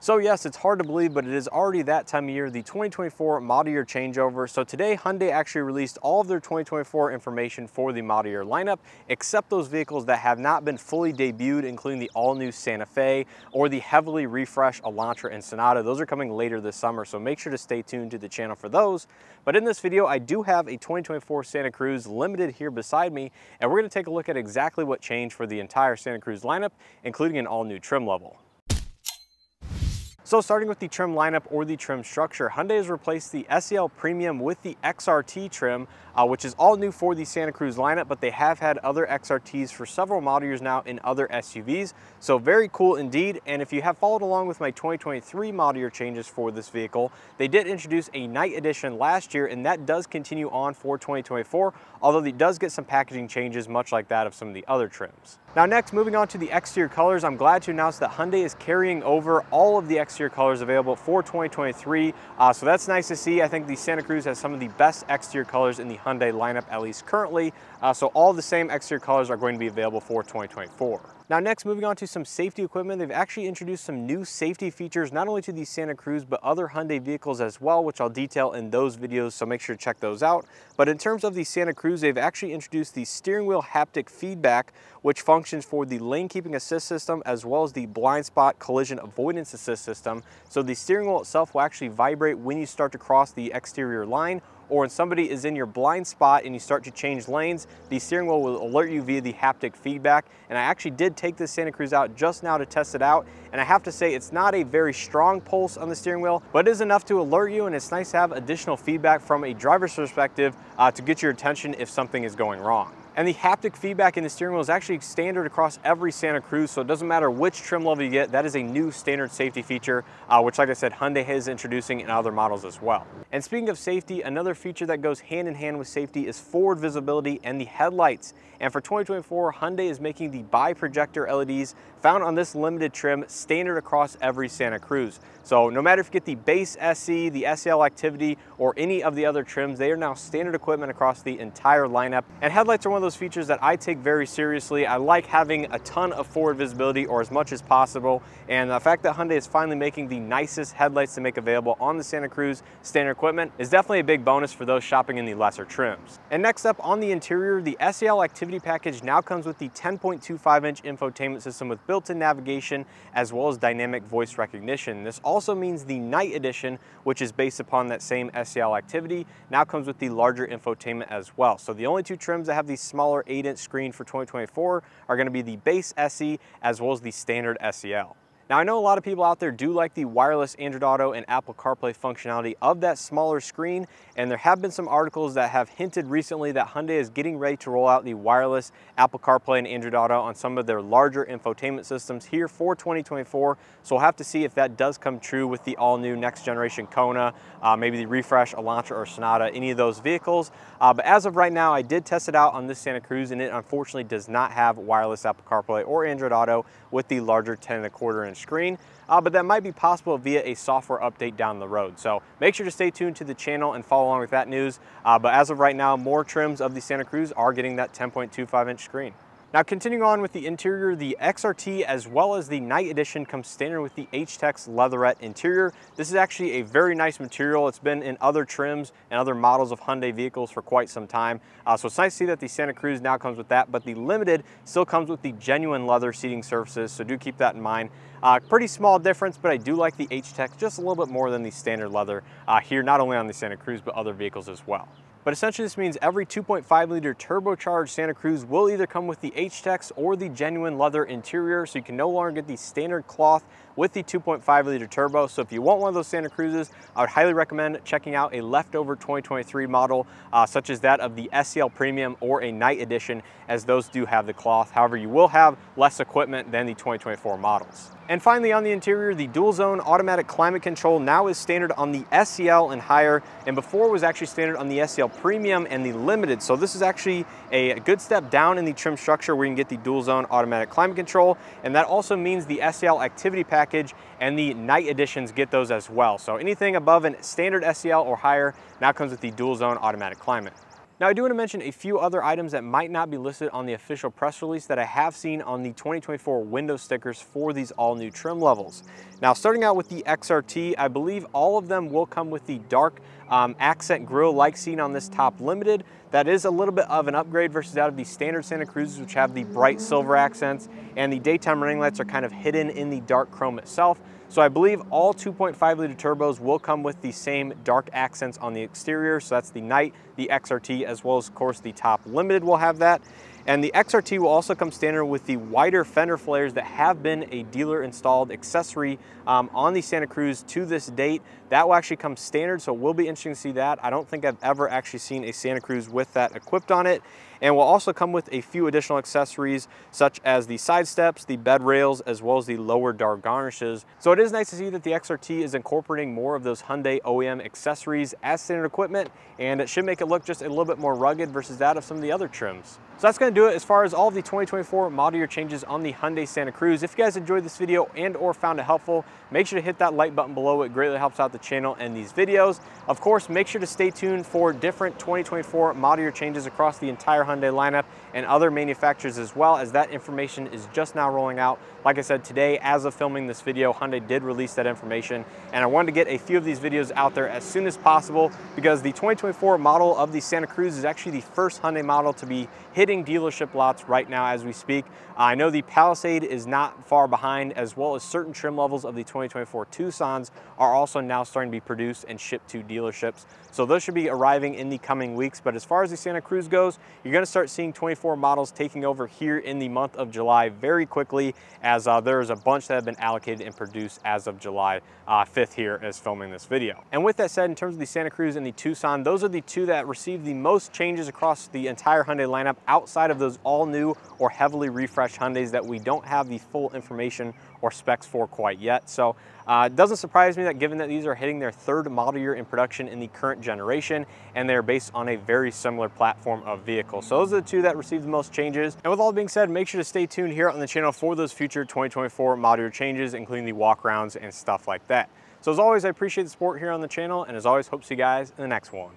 So yes, it's hard to believe, but it is already that time of year, the 2024 model year changeover. So today, Hyundai actually released all of their 2024 information for the model year lineup, except those vehicles that have not been fully debuted, including the all-new Santa Fe or the heavily refreshed Elantra and Sonata. Those are coming later this summer, so make sure to stay tuned to the channel for those. But in this video, I do have a 2024 Santa Cruz Limited here beside me, and we're going to take a look at exactly what changed for the entire Santa Cruz lineup, including an all-new trim level. So starting with the trim lineup or the trim structure, Hyundai has replaced the SEL Premium with the XRT trim, which is all new for the Santa Cruz lineup, but they have had other XRTs for several model years now in other SUVs. So very cool indeed. And if you have followed along with my 2023 model year changes for this vehicle, they did introduce a Night edition last year, and that does continue on for 2024, although it does get some packaging changes much like that of some of the other trims. Now next, moving on to the exterior colors, I'm glad to announce that Hyundai is carrying over all of the exterior colors available for 2023, so that's nice to see. I think the Santa Cruz has some of the best exterior colors in the Hyundai lineup, at least currently, so all the same exterior colors are going to be available for 2024. Now next, moving on to some safety equipment, they've actually introduced some new safety features, not only to the Santa Cruz, but other Hyundai vehicles as well, which I'll detail in those videos, so make sure to check those out. But in terms of the Santa Cruz, they've actually introduced the steering wheel haptic feedback, which functions for the lane keeping assist system, as well as the blind spot collision avoidance assist system. So the steering wheel itself will actually vibrate when you start to cross the exterior line, or when somebody is in your blind spot and you start to change lanes, the steering wheel will alert you via the haptic feedback. And I actually did take this Santa Cruz out just now to test it out, and I have to say it's not a very strong pulse on the steering wheel, but it is enough to alert you, and it's nice to have additional feedback from a driver's perspective to get your attention if something is going wrong. And the haptic feedback in the steering wheel is actually standard across every Santa Cruz, so it doesn't matter which trim level you get, that is a new standard safety feature, which, like I said, Hyundai is introducing in other models as well. And speaking of safety, another feature that goes hand in hand with safety is forward visibility and the headlights. And for 2024, Hyundai is making the bi-projector LEDs found on this limited trim standard across every Santa Cruz. So no matter if you get the base SE, the SEL Activity, or any of the other trims, they are now standard equipment across the entire lineup. And headlights are one of those features that I take very seriously. I like having a ton of forward visibility, or as much as possible, and the fact that Hyundai is finally making the nicest headlights to make available on the Santa Cruz standard equipment is definitely a big bonus for those shopping in the lesser trims. And next up on the interior, the SEL Activity package now comes with the 10.25-inch infotainment system with built-in navigation as well as dynamic voice recognition. This also means the Night edition, which is based upon that same SEL Activity, now comes with the larger infotainment as well. So the only two trims that have these smaller 8-inch screen for 2024 are going to be the base SE as well as the standard SEL. Now I know a lot of people out there do like the wireless Android Auto and Apple CarPlay functionality of that smaller screen, and there have been some articles that have hinted recently that Hyundai is getting ready to roll out the wireless Apple CarPlay and Android Auto on some of their larger infotainment systems here for 2024. So we'll have to see if that does come true with the all-new next generation Kona, maybe the refresh Elantra or Sonata, any of those vehicles. But as of right now, I did test it out on this Santa Cruz, and it unfortunately does not have wireless Apple CarPlay or Android Auto with the larger 10.25-inch screen, but that might be possible via a software update down the road. So make sure to stay tuned to the channel and follow along with that news. But as of right now, more trims of the Santa Cruz are getting that 10.25-inch screen. Now continuing on with the interior, the XRT as well as the Night Edition comes standard with the H-Tex leatherette interior. This is actually a very nice material. It's been in other trims and other models of Hyundai vehicles for quite some time. So it's nice to see that the Santa Cruz now comes with that, but the Limited still comes with the genuine leather seating surfaces, so do keep that in mind. Pretty small difference, but I do like the H-Tex just a little bit more than the standard leather here, not only on the Santa Cruz, but other vehicles as well. But essentially this means every 2.5-liter turbocharged Santa Cruz will either come with the H-Tex or the genuine leather interior, so you can no longer get the standard cloth with the 2.5-liter turbo. So if you want one of those Santa Cruzes, I would highly recommend checking out a leftover 2023 model, such as that of the SEL Premium or a Night Edition, as those do have the cloth. However, you will have less equipment than the 2024 models. And finally on the interior, the dual zone automatic climate control now is standard on the SEL and higher, and before it was actually standard on the SEL Premium and the Limited. So this is actually a good step down in the trim structure where you can get the dual zone automatic climate control, and that also means the SEL Activity package and the Night Editions get those as well. So anything above a standard SEL or higher now comes with the dual zone automatic climate. Now I do want to mention a few other items that might not be listed on the official press release that I have seen on the 2024 window stickers for these all new trim levels. Now starting out with the XRT, I believe all of them will come with the dark accent grille like seen on this top limited. That is a little bit of an upgrade versus out of the standard Santa Cruzes, which have the bright silver accents, and the daytime running lights are kind of hidden in the dark chrome itself. So I believe all 2.5 liter turbos will come with the same dark accents on the exterior. So that's the Night, the XRT, as well as of course the top limited will have that. And the XRT will also come standard with the wider fender flares that have been a dealer installed accessory on the Santa Cruz to this date. That will actually come standard, so it will be interesting to see that. I don't think I've ever actually seen a Santa Cruz with that equipped on it. And will also come with a few additional accessories such as the side steps, the bed rails, as well as the lower door garnishes. So it is nice to see that the XRT is incorporating more of those Hyundai OEM accessories as standard equipment, and it should make it look just a little bit more rugged versus that of some of the other trims. So that's going to do it as far as all of the 2024 model year changes on the Hyundai Santa Cruz. If you guys enjoyed this video and or found it helpful, make sure to hit that like button below. It greatly helps out the channel and these videos. Of course, make sure to stay tuned for different 2024 model year changes across the entire Hyundai lineup and other manufacturers as well, as that information is just now rolling out. Like I said, today, as of filming this video, Hyundai did release that information, and I wanted to get a few of these videos out there as soon as possible because the 2024 model of the Santa Cruz is actually the first Hyundai model to be hit dealership lots right now as we speak. I know the Palisade is not far behind, as well as certain trim levels of the 2024 Tucsons are also now starting to be produced and shipped to dealerships. So those should be arriving in the coming weeks. But as far as the Santa Cruz goes, you're going to start seeing 24 models taking over here in the month of July very quickly, as there's a bunch that have been allocated and produced as of July 5th here as filming this video. And with that said, in terms of the Santa Cruz and the Tucson, those are the two that received the most changes across the entire Hyundai lineup outside of those all new or heavily refreshed Hyundais that we don't have the full information or specs for quite yet. So it doesn't surprise me that given that these are hitting their third model year in production in the current generation, and they're based on a very similar platform of vehicle. So those are the two that received the most changes. And with all being said, make sure to stay tuned here on the channel for those future 2024 model year changes, including the walkarounds and stuff like that. So as always, I appreciate the support here on the channel. And as always, hope to see you guys in the next one.